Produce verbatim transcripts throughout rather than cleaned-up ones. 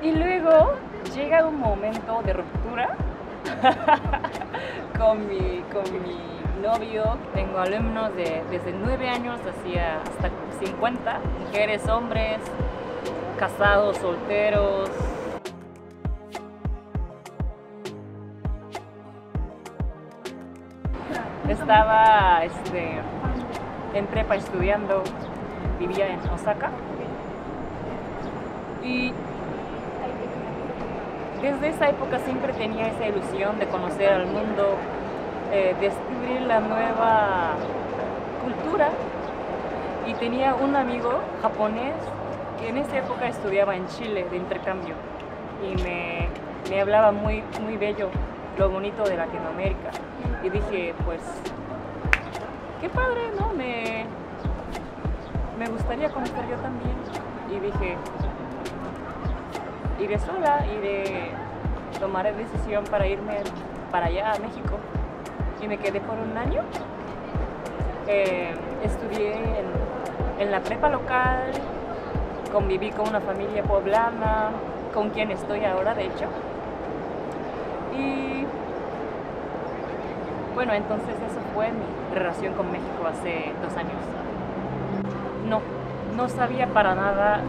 Y luego llega un momento de ruptura con, mi, con mi novio. Tengo alumnos de, desde nueve años hacia, hasta cincuenta, mujeres, hombres, casados, solteros. Estaba este, en prepa estudiando, vivía en Osaka y desde esa época siempre tenía esa ilusión de conocer al mundo, eh, descubrir la nueva cultura. Y tenía un amigo japonés que en esa época estudiaba en Chile de intercambio y me, me hablaba muy, muy bello lo bonito de Latinoamérica. Y dije, pues, qué padre, ¿no? Me, me gustaría conocer yo también. Y dije, iré sola, iré, tomaré decisión para irme para allá, a México. Y me quedé por un año. Eh, estudié en, en la prepa local, conviví con una familia poblana, con quien estoy ahora, de hecho. Y bueno, entonces eso fue mi relación con México hace dos años. No, no sabía para nada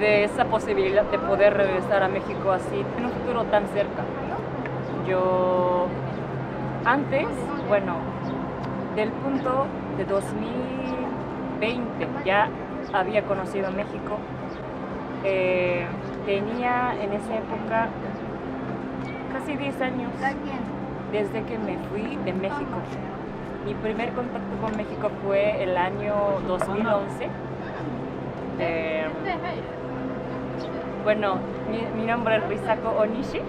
de esa posibilidad de poder regresar a México así, en un futuro tan cerca. Yo antes, bueno, del punto de dos mil veinte ya había conocido México. Eh, tenía en esa época casi diez años. Desde que me fui de México. Mi primer contacto con México fue el año dos mil once. Eh, bueno, mi, mi nombre es Risako Onishi.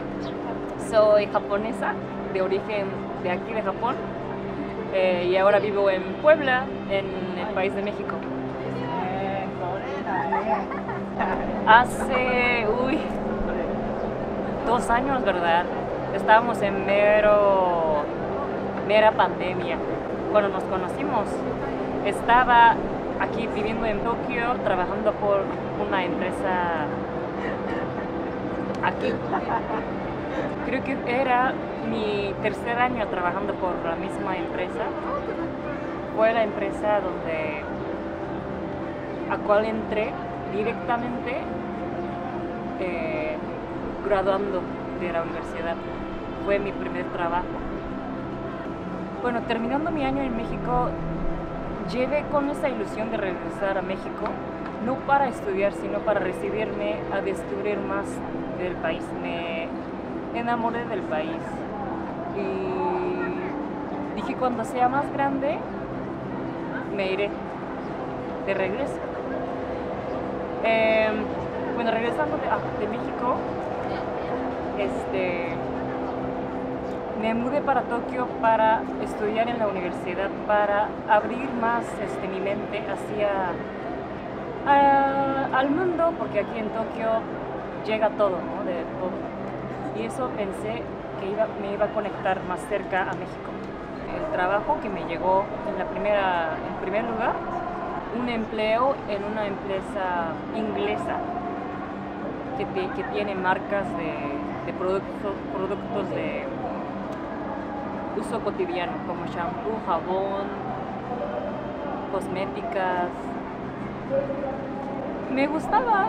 Soy japonesa, de origen de aquí de Japón. Eh, y ahora vivo en Puebla, en el país de México. Hace, uy, dos años, ¿verdad? Estábamos en mero, mera pandemia cuando nos conocimos. Estaba aquí viviendo en Tokio, trabajando por una empresa aquí. Creo que era mi tercer año trabajando por la misma empresa. Fue la empresa donde, a cual entré directamente eh, graduando de la universidad. Fue mi primer trabajo. Bueno, terminando mi año en México, llegué con esa ilusión de regresar a México, no para estudiar, sino para recibirme a descubrir más del país. Me enamoré del país y dije, cuando sea más grande, me iré de regreso. Eh, bueno, regresando de, ah, de México, Este, me mudé para Tokio para estudiar en la universidad, para abrir más este, mi mente hacia a, al mundo, porque aquí en Tokio llega todo, ¿no? De todo. Y eso pensé que iba, me iba a conectar más cerca a México. El trabajo que me llegó en, la primera, en primer lugar, un empleo en una empresa inglesa que, te, que tiene marcas de de productos, productos de uso cotidiano, como shampoo, jabón, cosméticas. Me gustaba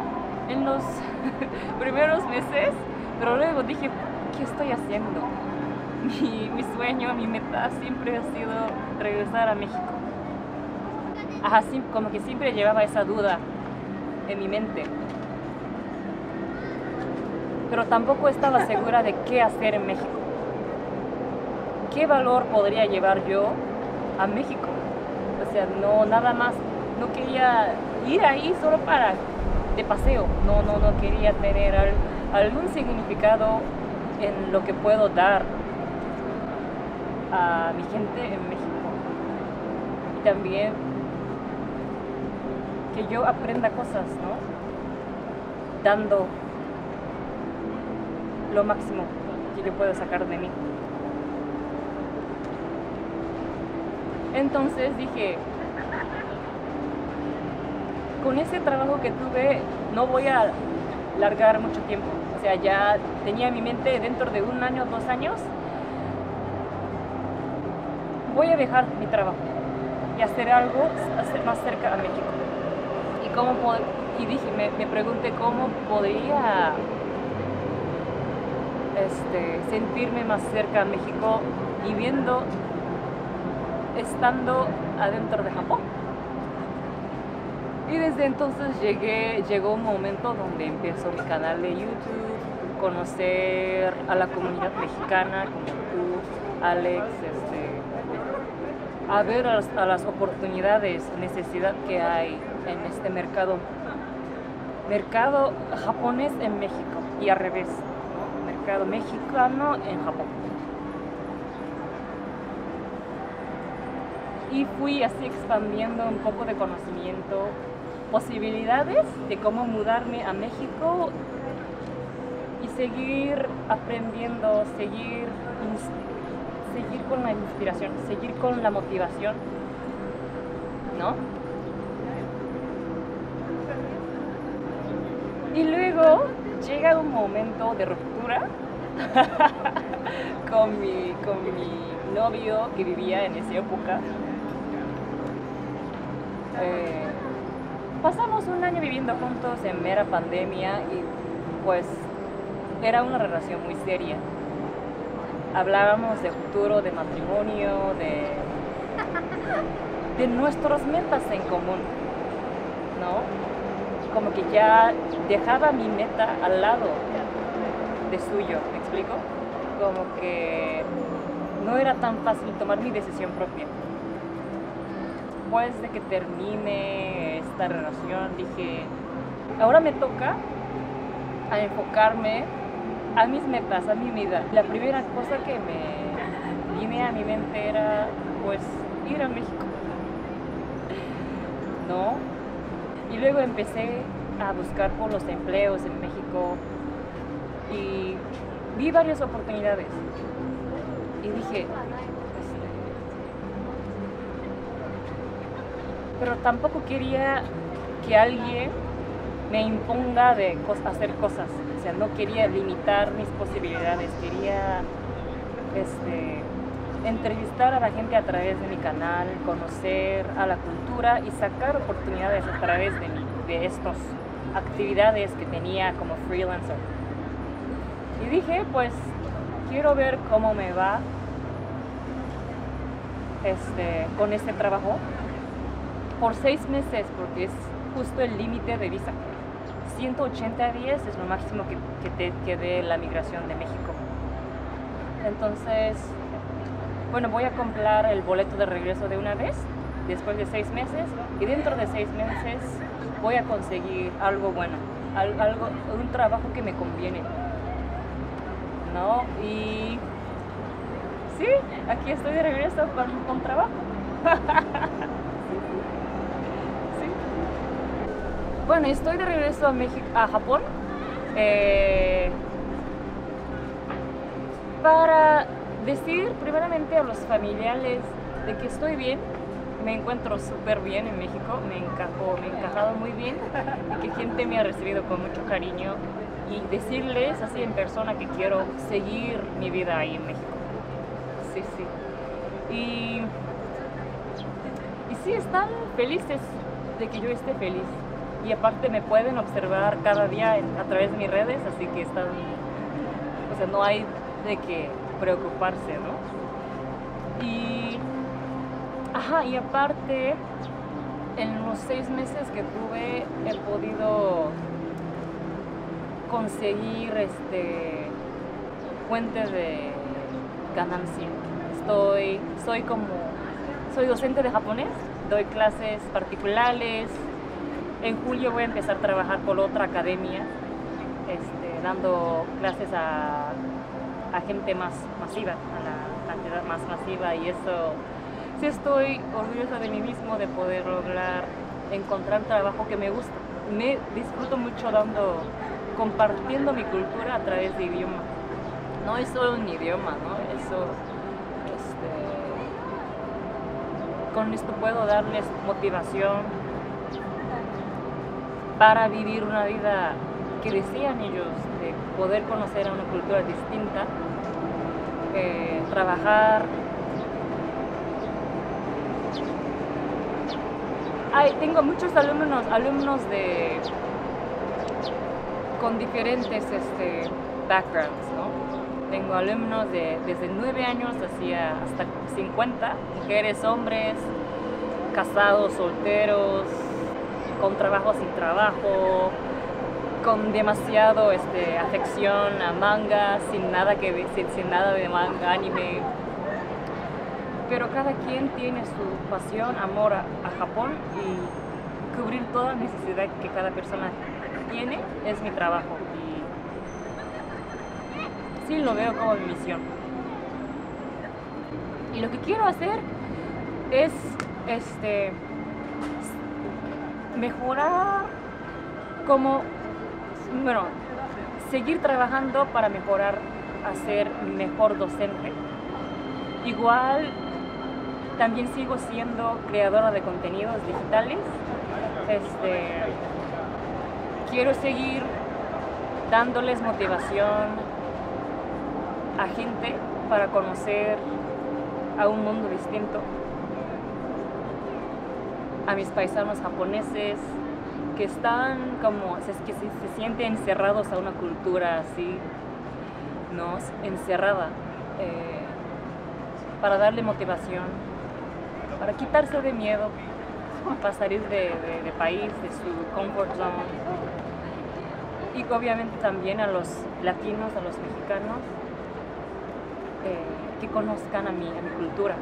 en los primeros meses, pero luego dije, ¿qué estoy haciendo? Mi, mi sueño, mi meta siempre ha sido regresar a México. Ajá, como que siempre llevaba esa duda en mi mente. Pero tampoco estaba segura de qué hacer en México. ¿Qué valor podría llevar yo a México? O sea, no, nada más, no quería ir ahí solo para de paseo. No, no, no quería tener al, algún significado en lo que puedo dar a mi gente en México. Y también que yo aprenda cosas, ¿no? Dando lo máximo que yo puedo sacar de mí. Entonces dije, con ese trabajo que tuve, no voy a largar mucho tiempo. O sea, ya tenía en mi mente dentro de un año, dos años, voy a dejar mi trabajo y hacer algo más cerca a México. Y, cómo pod y dije, me, me pregunté cómo podría este, sentirme más cerca a México viviendo, estando adentro de Japón. Y desde entonces llegué, llegó un momento donde empezó mi canal de YouTube, conocer a la comunidad mexicana como tú, Alex, este, a ver a las, a las oportunidades, necesidad que hay en este mercado. Mercado japonés en México y al revés, mercado mexicano en Japón. Y fui así expandiendo un poco de conocimiento, posibilidades de cómo mudarme a México y seguir aprendiendo, seguir, seguir con la inspiración, seguir con la motivación, ¿no? Y luego llega un momento de ruptura con mi, con mi novio que vivía en esa época. Eh, pasamos un año viviendo juntos en mera pandemia y pues era una relación muy seria. Hablábamos de futuro, de matrimonio, de, de nuestras metas en común, ¿no? Como que ya dejaba mi meta al lado de suyo, ¿me explico? Como que no era tan fácil tomar mi decisión propia. Después de que termine esta relación, dije, ahora me toca a enfocarme a mis metas, a mi vida. La primera cosa que me vine a mi mente era, pues, ir a México, ¿no? Y luego empecé a buscar por los empleos en México y vi varias oportunidades y dije, pero tampoco quería que alguien me imponga de hacer cosas. O sea, no quería limitar mis posibilidades. Quería este, entrevistar a la gente a través de mi canal, conocer a la cultura y sacar oportunidades a través de, de estas actividades que tenía como freelancer. Y dije, pues, quiero ver cómo me va este, con este trabajo. Por seis meses, porque es justo el límite de visa. ciento ochenta días es lo máximo que, que te que dé la migración de México. Entonces, bueno, voy a comprar el boleto de regreso de una vez, después de seis meses, y dentro de seis meses voy a conseguir algo bueno, algo, un trabajo que me conviene, ¿no? Y sí, aquí estoy de regreso con, con trabajo. Bueno, estoy de regreso a, México, a Japón eh, para decir primeramente a los familiares de que estoy bien, me encuentro súper bien en México, me encajó, me he encajado muy bien y que gente me ha recibido con mucho cariño y decirles así en persona que quiero seguir mi vida ahí en México. Sí, sí. Y, y sí, están felices de que yo esté feliz. Y aparte me pueden observar cada día a través de mis redes, así que están, o sea, no hay de qué preocuparse, ¿no? Y, ajá, y aparte, en los seis meses que tuve, he podido conseguir este, fuente de ganancia. Estoy, soy como, soy docente de japonés, doy clases particulares. En julio voy a empezar a trabajar por otra academia, este, dando clases a, a gente más masiva, a la cantidad más masiva, y eso sí estoy orgullosa de mí mismo de poder lograr encontrar trabajo que me gusta. Me disfruto mucho dando, compartiendo mi cultura a través de idioma. No es solo un idioma, ¿no? Eso, este, con esto puedo darles motivación para vivir una vida que decían ellos, de poder conocer a una cultura distinta, eh, trabajar. Ay, tengo muchos alumnos, alumnos de, con diferentes este, backgrounds, ¿no? Tengo alumnos de, desde nueve años hacia, hasta cincuenta, mujeres, hombres, casados, solteros, con trabajo, sin trabajo, con demasiado este, afección a manga, sin nada, que, sin, sin nada de manga, anime. Pero cada quien tiene su pasión, amor a, a Japón, y cubrir toda necesidad que cada persona tiene es mi trabajo. Y sí, lo veo como mi misión. Y lo que quiero hacer es este, mejorar como, bueno, seguir trabajando para mejorar, hacer mejor docente. Igual, también sigo siendo creadora de contenidos digitales. Este, quiero seguir dándoles motivación a gente para conocer a un mundo distinto. A mis paisanos japoneses que están como, que se, se sienten encerrados a una cultura así, ¿no? Encerrada. Eh, para darle motivación, para quitarse de miedo, para salir de, de, de país, de su comfort zone. Y obviamente también a los latinos, a los mexicanos, eh, que conozcan a mí, a mi cultura.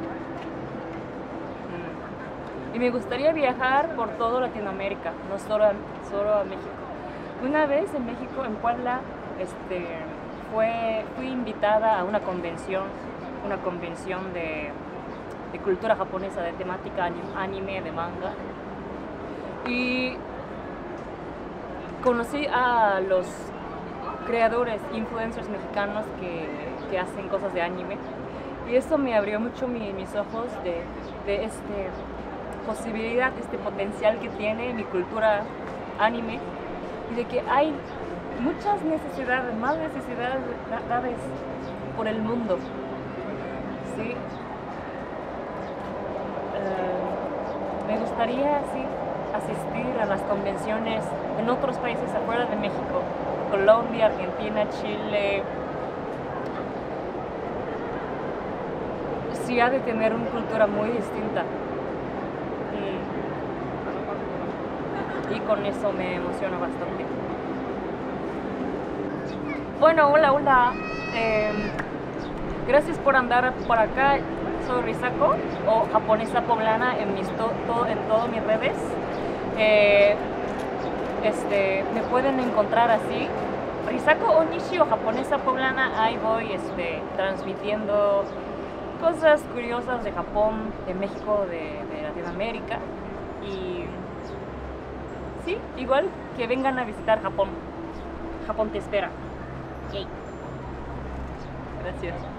Y me gustaría viajar por toda Latinoamérica, no solo a, solo a México. Una vez en México, en Puebla, este, fue, fui invitada a una convención, una convención de, de cultura japonesa, de temática anime, de manga. Y conocí a los creadores, influencers mexicanos que, que hacen cosas de anime. Y eso me abrió mucho mi, mis ojos de, de este posibilidad, este potencial que tiene mi cultura anime. Y de que hay muchas necesidades, más necesidades por el mundo. Sí. Uh, me gustaría sí, asistir a las convenciones en otros países afuera de México, Colombia, Argentina, Chile. Sí, ha de tener una cultura muy distinta. Mm. Y con eso me emociona bastante. Bueno, hola, hola. Eh, Gracias por andar por acá. Soy Risako, o japonesa poblana en, mis to, to, en todas mis redes. Eh, este, me pueden encontrar así. Risako Onishi o japonesa poblana. Ahí voy este, transmitiendo cosas curiosas de Japón, de México, de, de Latinoamérica. Y sí, igual que vengan a visitar Japón. Japón te espera. Yay. Gracias.